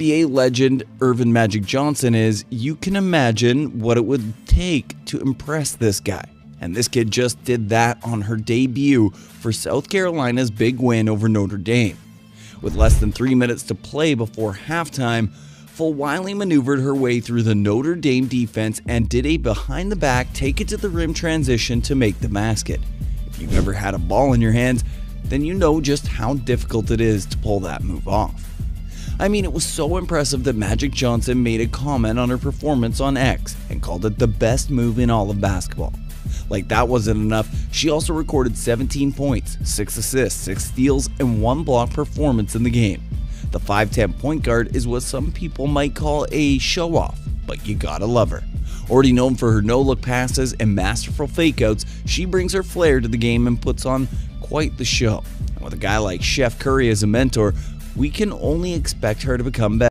NBA legend Irvin Magic Johnson is, you can imagine what it would take to impress this guy. And this kid just did that on her debut for South Carolina's big win over Notre Dame. With less than 3 minutes to play before halftime, Fulwiley maneuvered her way through the Notre Dame defense and did a behind-the-back take-it-to-the-rim transition to make the basket. If you've ever had a ball in your hands, then you know just how difficult it is to pull that move off. I mean, it was so impressive that Magic Johnson made a comment on her performance on X and called it the best move in all of basketball. Like that wasn't enough, she also recorded 17 points, 6 assists, 6 steals, and 1 block performance in the game. The 5'10 point guard is what some people might call a show-off, but you gotta love her. Already known for her no-look passes and masterful fakeouts, she brings her flair to the game and puts on quite the show. And with a guy like Steph Curry as a mentor, we can only expect her to become better.